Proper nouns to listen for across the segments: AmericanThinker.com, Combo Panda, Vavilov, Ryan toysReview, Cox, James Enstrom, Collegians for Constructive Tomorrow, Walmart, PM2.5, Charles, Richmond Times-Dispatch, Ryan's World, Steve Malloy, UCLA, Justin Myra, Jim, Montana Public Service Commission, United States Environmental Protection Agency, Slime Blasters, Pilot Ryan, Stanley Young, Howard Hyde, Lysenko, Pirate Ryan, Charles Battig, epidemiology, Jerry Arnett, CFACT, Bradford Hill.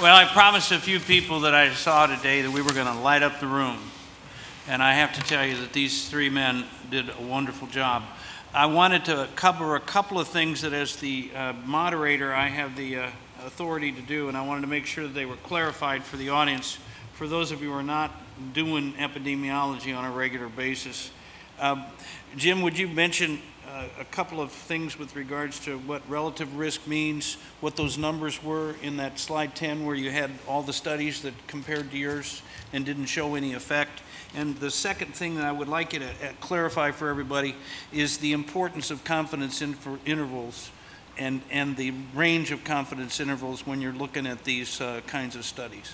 Well, I promised a few people that I saw today that we were going to light up the room. And I have to tell you that these three men did a wonderful job. I wanted to cover a couple of things that as the moderator I have the authority to do, and I wanted to make sure that they were clarified for the audience. For those of you who are not doing epidemiology on a regular basis, Jim, would you mention a couple of things with regards to what relative risk means, what those numbers were in that slide 10 where you had all the studies that compared to yours and didn't show any effect? And the second thing that I would like you to clarify for everybody is the importance of confidence intervals and the range of confidence intervals when you're looking at these kinds of studies.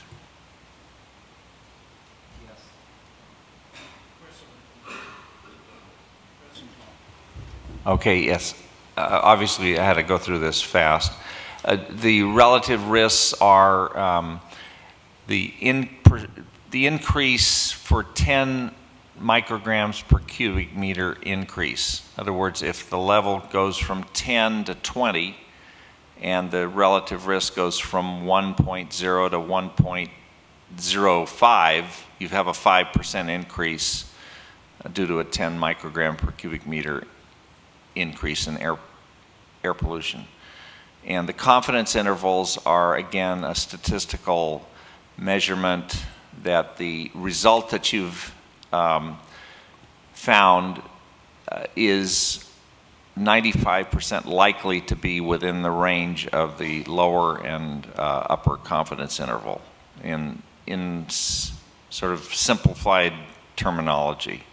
Okay, yes. Obviously, I had to go through this fast. The relative risks are the increase for 10 micrograms per cubic meter increase. In other words, if the level goes from 10 to 20 and the relative risk goes from 1.0 to 1.05, you have a 5% increase due to a 10 microgram per cubic meter increase in air pollution. And the confidence intervals are, again, a statistical measurement that the result that you've found is 95% likely to be within the range of the lower and upper confidence interval in sort of simplified terminology.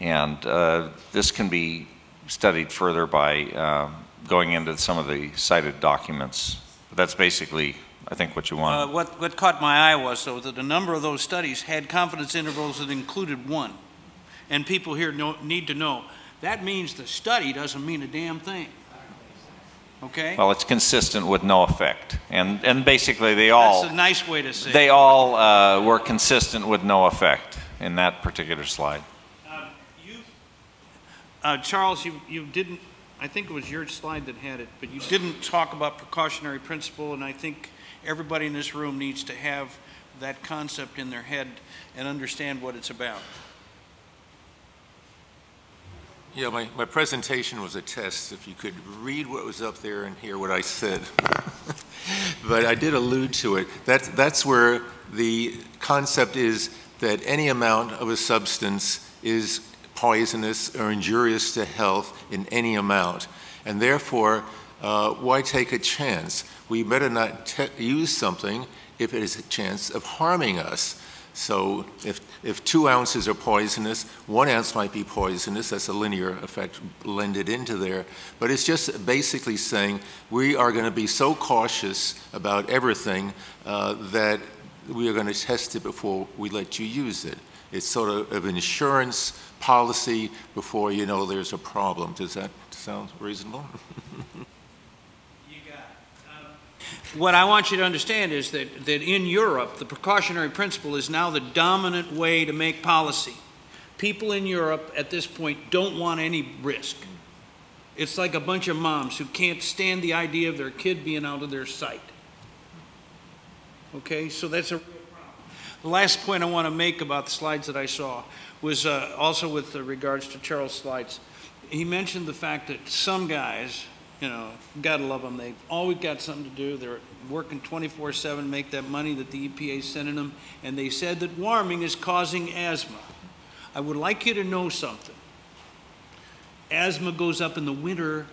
And this can be studied further by going into some of the cited documents. But that's basically, I think, what you want. What caught my eye was, though, that a number of those studies had confidence intervals that included one. And people here need to know, that means the study doesn't mean a damn thing. Okay? Well, it's consistent with no effect. And basically, they all... That's a nice way to say it. They all were consistent with no effect in that particular slide. Charles, you didn't, I think it was your slide that had it, but you didn't talk about precautionary principle, and I think everybody in this room needs to have that concept in their head and understand what it's about. Yeah, my presentation was a test. If you could read what was up there and hear what I said. But I did allude to it. That's where the concept is that any amount of a substance is poisonous or injurious to health in any amount. And therefore, why take a chance? We better not use something if it is a chance of harming us. So if 2 ounces are poisonous, 1 ounce might be poisonous. That's a linear effect blended into there. But it's just basically saying we are going to be so cautious about everything that we are going to test it before we let you use it. It's sort of an insurance policy before you know there's a problem. Does that sound reasonable? You got it. What I want you to understand is that in Europe, the precautionary principle is now the dominant way to make policy. People in Europe at this point don't want any risk. It's like a bunch of moms who can't stand the idea of their kid being out of their sight. Okay, so that's a... The last point I want to make about the slides that I saw was also with regards to Charles' slides. He mentioned the fact that some guys, you know, gotta love them, they've always got something to do, they're working 24/7, make that money that the EPA's sending them, and they said that warming is causing asthma. I would like you to know something. Asthma goes up in the winter,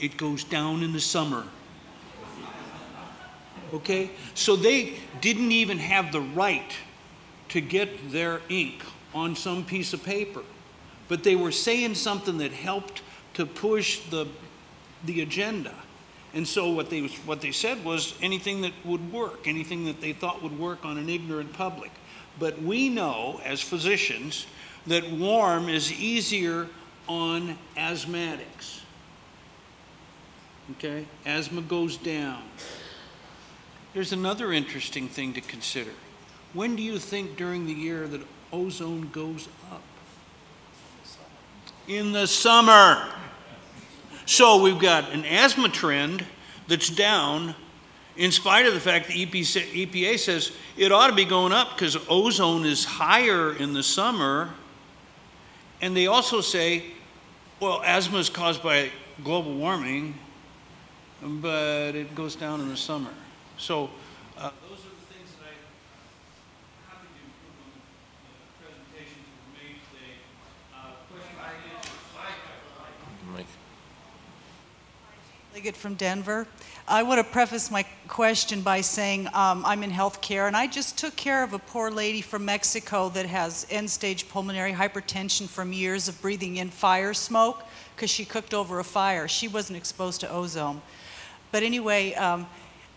it goes down in the summer. Okay? So they didn't even have the right to get their ink on some piece of paper. But they were saying something that helped to push the agenda. And so what they said was anything that would work, anything that they thought would work on an ignorant public. But we know as physicians that warm is easier on asthmatics. Okay? Asthma goes down. There's another interesting thing to consider. When do you think during the year that ozone goes up? In the summer. So we've got an asthma trend that's down in spite of the fact the EPA says it ought to be going up because ozone is higher in the summer. And they also say, well, asthma is caused by global warming, but it goes down in the summer. So those are the things that I happy to improve on the presentation that we made today. Question I get from Denver. I want to preface my question by saying I'm in healthcare, and I just took care of a poor lady from Mexico that has end-stage pulmonary hypertension from years of breathing in fire smoke because she cooked over a fire. She wasn't exposed to ozone. But anyway,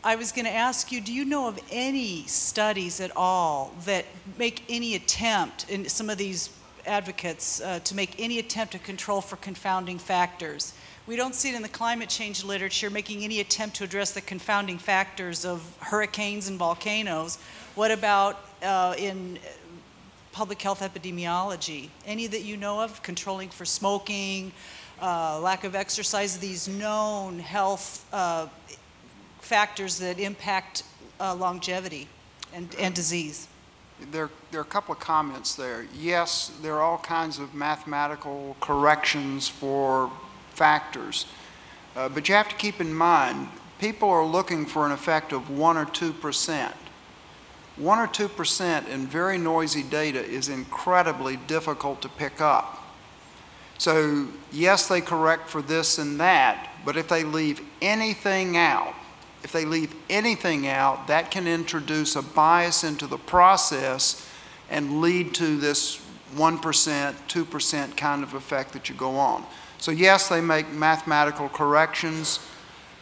I was going to ask you, do you know of any studies at all that make any attempt, and some of these advocates, to make any attempt to control for confounding factors? We don't see it in the climate change literature making any attempt to address the confounding factors of hurricanes and volcanoes. What about in public health epidemiology? Any that you know of, controlling for smoking, lack of exercise, these known health factors that impact longevity and disease? There are a couple of comments there. Yes, there are all kinds of mathematical corrections for factors, but you have to keep in mind people are looking for an effect of 1 or 2%. 1 or 2% in very noisy data is incredibly difficult to pick up. So yes, they correct for this and that, but if they leave anything out, if they leave anything out, that can introduce a bias into the process and lead to this 1%, 2% kind of effect that you go on. So yes, they make mathematical corrections.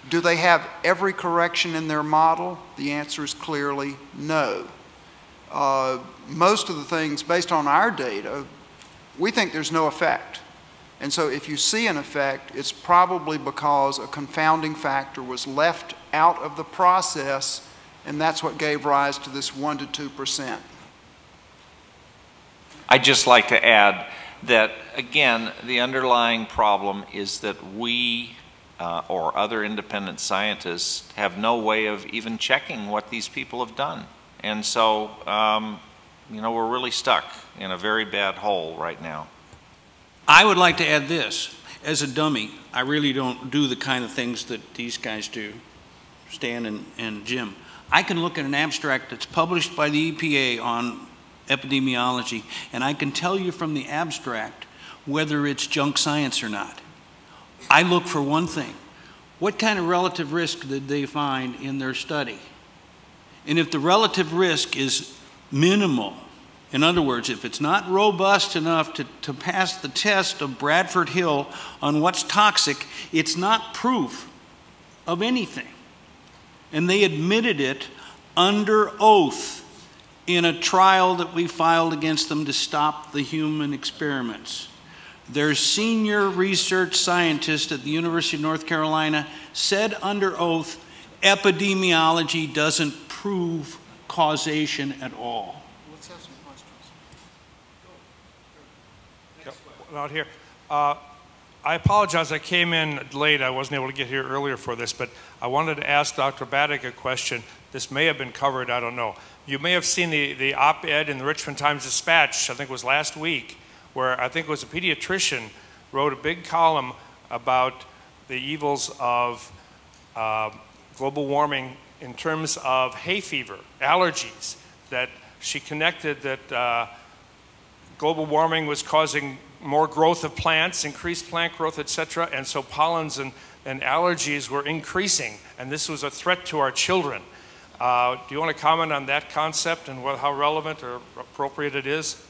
Do they have every correction in their model? The answer is clearly no. Most of the things, based on our data, we think there's no effect. And so if you see an effect, it's probably because a confounding factor was left out of the process, and that's what gave rise to this 1 to 2%. I'd just like to add that, again, the underlying problem is that we or other independent scientists have no way of even checking what these people have done. And so, you know, we're really stuck in a very bad hole right now. I would like to add this. As a dummy, I really don't do the kind of things that these guys do, Stan and Jim. I can look at an abstract that's published by the EPA on epidemiology, and I can tell you from the abstract whether it's junk science or not. I look for one thing. What kind of relative risk did they find in their study? And if the relative risk is minimal, in other words, if it's not robust enough to pass the test of Bradford Hill on what's toxic, it's not proof of anything. And they admitted it under oath in a trial that we filed against them to stop the human experiments. Their senior research scientist at the University of North Carolina said under oath, epidemiology doesn't prove causation at all. Let's have some questions. Go. Next question. Out here. I apologize, I came in late. I wasn't able to get here earlier for this, but I wanted to ask Dr. Battig a question. This may have been covered, I don't know. You may have seen the op-ed in the Richmond Times-Dispatch, I think it was last week, where I think it was a pediatrician wrote a big column about the evils of global warming in terms of hay fever, allergies, that she connected that global warming was causing more growth of plants, increased plant growth, et cetera, and so pollens and allergies were increasing, and this was a threat to our children. Do you want to comment on that concept and how relevant or appropriate it is?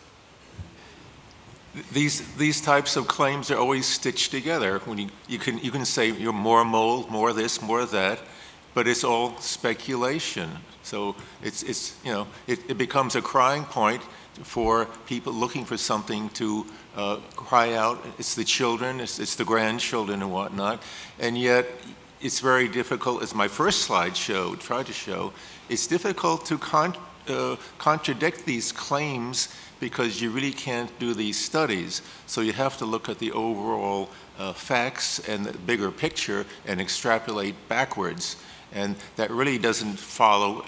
These types of claims are always stitched together. When you can say you're more mold, more this, more that, but it's all speculation. So it's you know, it becomes a crying point for people looking for something to cry out. It's the children, it's the grandchildren and whatnot, and yet it's very difficult, as my first slide showed, tried to show, it's difficult to contradict these claims because you really can't do these studies. So you have to look at the overall facts and the bigger picture and extrapolate backwards. And that really doesn't follow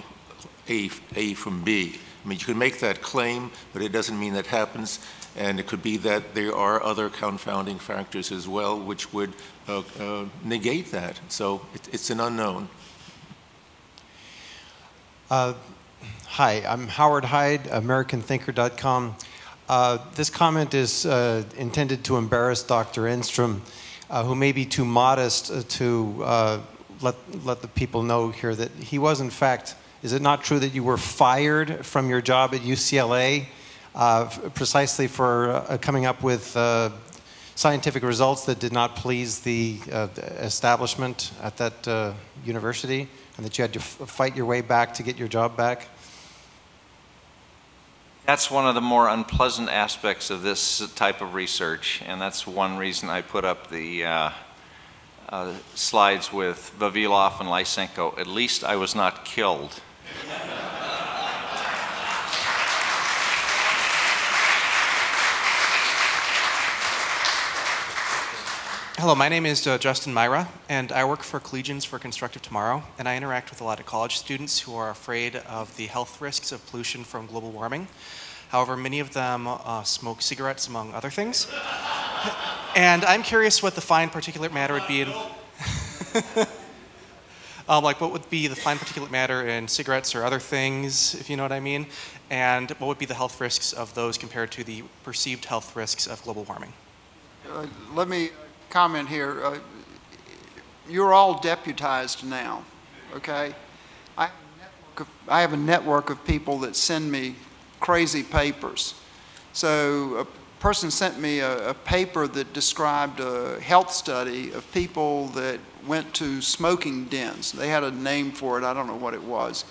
A from B. I mean, you can make that claim, but it doesn't mean that happens. And it could be that there are other confounding factors as well, which would negate that. So it's an unknown. Hi, I'm Howard Hyde, AmericanThinker.com. This comment is intended to embarrass Dr. Enstrom, who may be too modest to let the people know here that he was, in fact, is it not true that you were fired from your job at UCLA precisely for coming up with scientific results that did not please the establishment at that university, and that you had to fight your way back to get your job back? That's one of the more unpleasant aspects of this type of research, and that's one reason I put up the slides with Vavilov and Lysenko. At least I was not killed. Hello, my name is Justin Myra, and I work for Collegians for Constructive Tomorrow, and I interact with a lot of college students who are afraid of the health risks of pollution from global warming. However, many of them smoke cigarettes, among other things. And I'm curious what the fine particulate matter would be in... like, what would be the fine particulate matter in cigarettes or other things, if you know what I mean? And what would be the health risks of those compared to the perceived health risks of global warming? Let me comment here. You're all deputized now, okay? I have a network of people that send me crazy papers. So a person sent me a paper that described a health study of people that went to smoking dens. They had a name for it. I don't know what it was.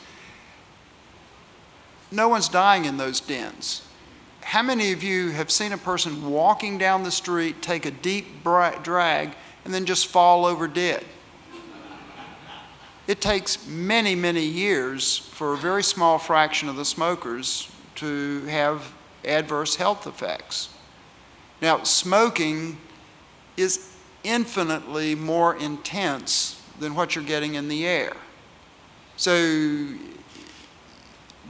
No one's dying in those dens. How many of you have seen a person walking down the street, take a deep drag, and then just fall over dead? It takes many, many years for a very small fraction of the smokers to have adverse health effects. Now, smoking is infinitely more intense than what you're getting in the air. So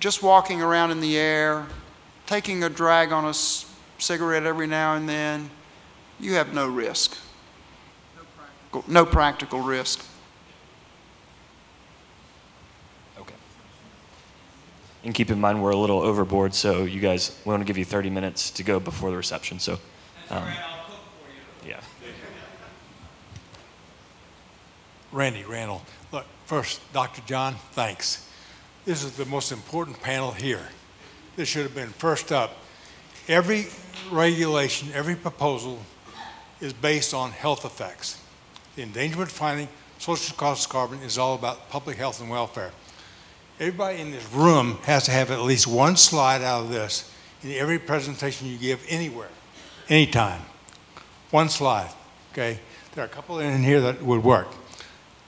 just walking around in the air, taking a drag on a cigarette every now and then, you have no risk. No practical risk. Okay. And keep in mind, we're a little overboard, so you guys, we want to give you 30 minutes to go before the reception, so. That's all right, I'll cook for you. Yeah. Randy, Randall. Look, first, Dr. John, thanks. This is the most important panel here. This should have been first up. Every regulation, every proposal is based on health effects. The endangerment finding, social cost of carbon is all about public health and welfare. Everybody in this room has to have at least one slide out of this in every presentation you give anywhere, anytime. One slide, okay? There are a couple in here that would work.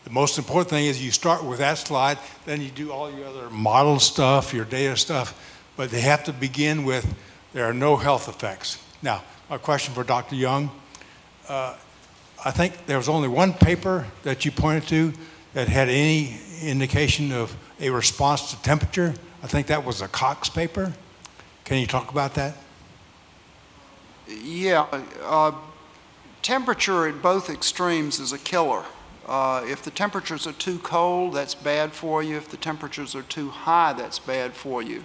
The most important thing is you start with that slide, then you do all your other model stuff, your data stuff, but they have to begin with, there are no health effects. Now, a question for Dr. Young. I think there was only one paper that you pointed to that had any indication of a response to temperature. I think that was a Cox paper. Can you talk about that? Yeah, temperature at both extremes is a killer. If the temperatures are too cold, that's bad for you. If the temperatures are too high, that's bad for you.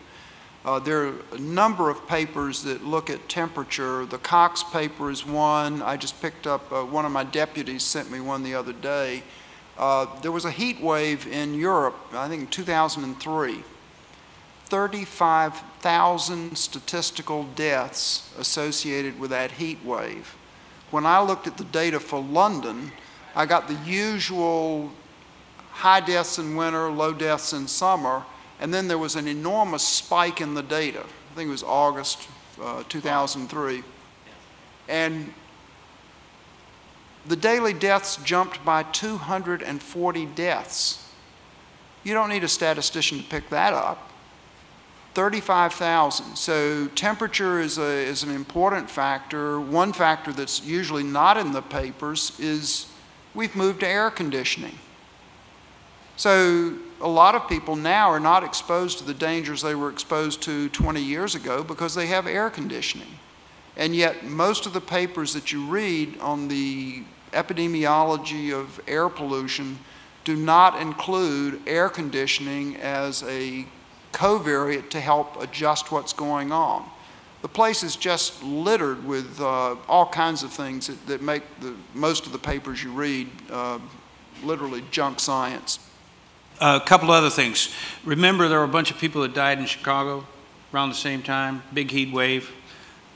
There are a number of papers that look at temperature. The Cox paper is one. I just picked up, one of my deputies sent me one the other day. There was a heat wave in Europe, I think in 2003. 35,000 statistical deaths associated with that heat wave. When I looked at the data for London, I got the usual high deaths in winter, low deaths in summer. And then there was an enormous spike in the data. I think it was August 2003. And the daily deaths jumped by 240 deaths. You don't need a statistician to pick that up. 35,000. So temperature is an important factor. One factor that's usually not in the papers is we've moved to air conditioning. So a lot of people now are not exposed to the dangers they were exposed to 20 years ago because they have air conditioning. And yet most of the papers that you read on the epidemiology of air pollution do not include air conditioning as a covariate to help adjust what's going on. The place is just littered with all kinds of things that make most of the papers you read literally junk science. A couple other things. Remember, there were a bunch of people that died in Chicago around the same time, big heat wave.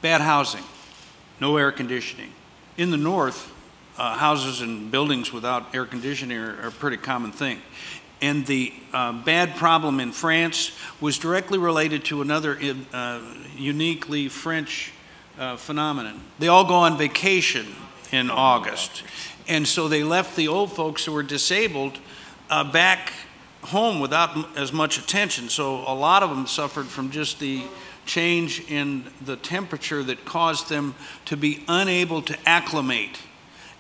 Bad housing, no air conditioning. In the north, houses and buildings without air conditioning are a pretty common thing. And the bad problem in France was directly related to another uniquely French phenomenon. They all go on vacation in August. And so they left the old folks who were disabled back home without as much attention. So a lot of them suffered from just the change in the temperature that caused them to be unable to acclimate.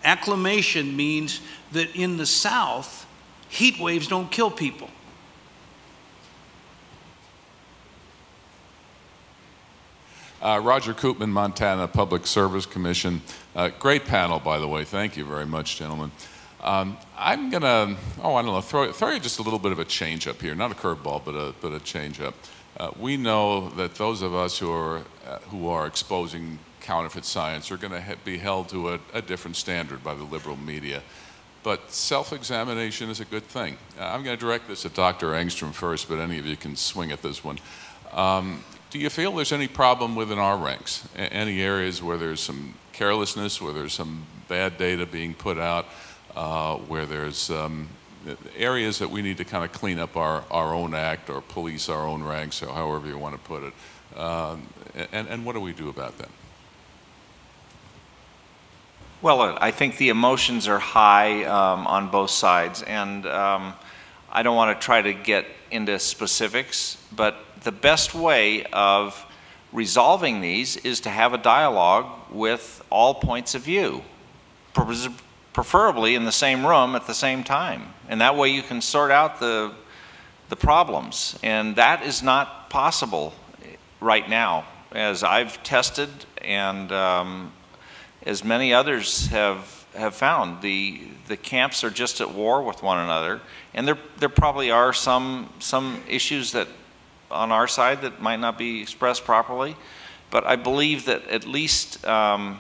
Acclimation means that in the South, heat waves don't kill people. Roger Koopman, Montana Public Service Commission. Great panel, by the way. Thank you very much, gentlemen. I'm going to, throw you just a little bit of a change-up here. Not a curveball, but a change-up. We know that those of us who are exposing counterfeit science are going to be held to a different standard by the liberal media. But self-examination is a good thing. I'm going to direct this at Dr. Engstrom first, but any of you can swing at this one. Do you feel there's any problem within our ranks? Any areas where there's some carelessness, where there's some bad data being put out, where there's areas that we need to kind of clean up our own act or police our own ranks, or however you want to put it? And what do we do about that? Well, I think the emotions are high on both sides, and I don't want to try to get into specifics, but the best way of resolving these is to have a dialogue with all points of view, preferably in the same room at the same time, and that way you can sort out the problems, and that is not possible right now, as I've tested and as many others have found. The camps are just at war with one another, and there probably are some issues that on our side that might not be expressed properly, but I believe that at least we are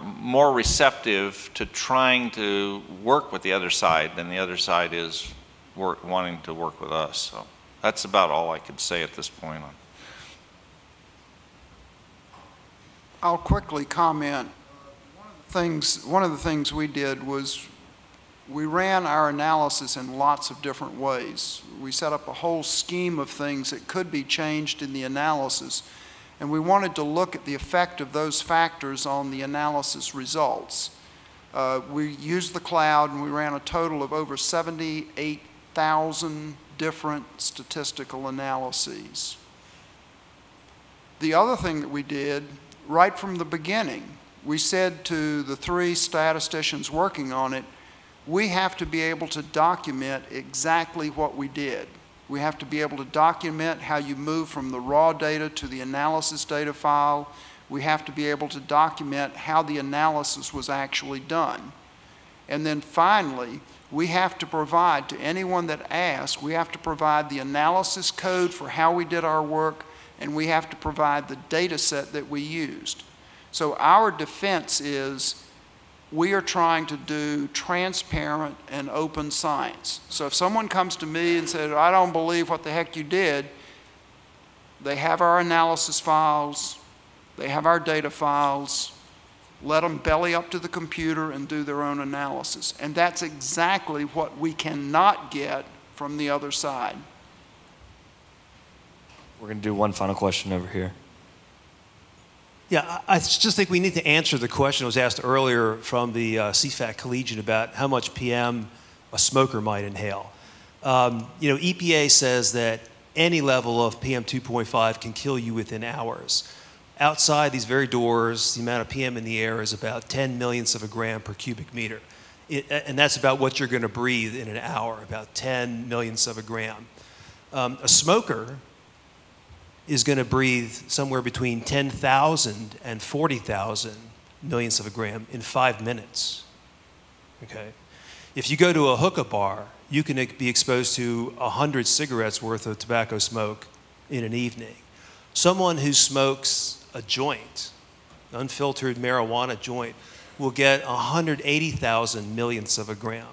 more receptive to trying to work with the other side than the other side is wanting to work with us. So that's about all I could say at this point on. I'll quickly comment. One of the things we did was we ran our analysis in lots of different ways. We set up a whole scheme of things that could be changed in the analysis, and we wanted to look at the effect of those factors on the analysis results. We used the cloud, and we ran a total of over 78,000 different statistical analyses. The other thing that we did, right from the beginning, we said to the three statisticians working on it, we have to be able to document exactly what we did. We have to be able to document how you move from the raw data to the analysis data file. We have to be able to document how the analysis was actually done. And then finally, we have to provide to anyone that asks, we have to provide the analysis code for how we did our work, and we have to provide the data set that we used. So our defense is we are trying to do transparent and open science. So if someone comes to me and says, I don't believe what the heck you did, they have our analysis files, they have our data files, let them belly up to the computer and do their own analysis. And that's exactly what we cannot get from the other side. We're going to do one final question over here. Yeah, I just think we need to answer the question that was asked earlier from the CFACT Collegian about how much PM a smoker might inhale. You know, EPA says that any level of PM 2.5 can kill you within hours. Outside these very doors, the amount of PM in the air is about 10 millionths of a gram per cubic meter. and that's about what you're going to breathe in an hour, about 10 millionths of a gram. A smoker is going to breathe somewhere between 10,000 and 40,000 millionths of a gram in 5 minutes. Okay? If you go to a hookah bar, you can be exposed to 100 cigarettes worth of tobacco smoke in an evening. Someone who smokes a joint, unfiltered marijuana joint, will get 180,000 millionths of a gram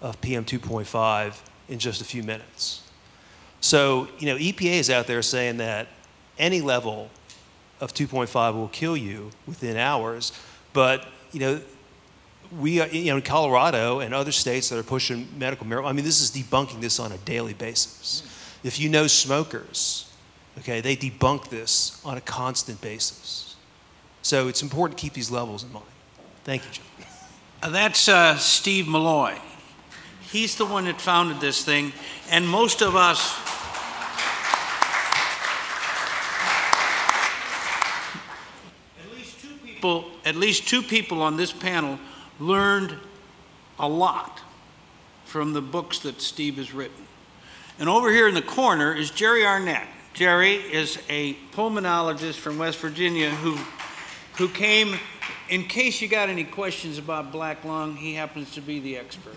of PM2.5 in just a few minutes. So, you know, EPA is out there saying that any level of 2.5 will kill you within hours, but, you know, we are, you know, in Colorado and other states that are pushing medical marijuana, I mean, this is debunking this on a daily basis. If you know smokers, okay, they debunk this on a constant basis. So it's important to keep these levels in mind. Thank you, Jim. That's Steve Malloy. He's the one that founded this thing, and most of us, at least two people on this panel learned a lot from the books that Steve has written. And over here in the corner is Jerry Arnett. Jerry is a pulmonologist from West Virginia who came, in case you got any questions about black lung, he happens to be the expert.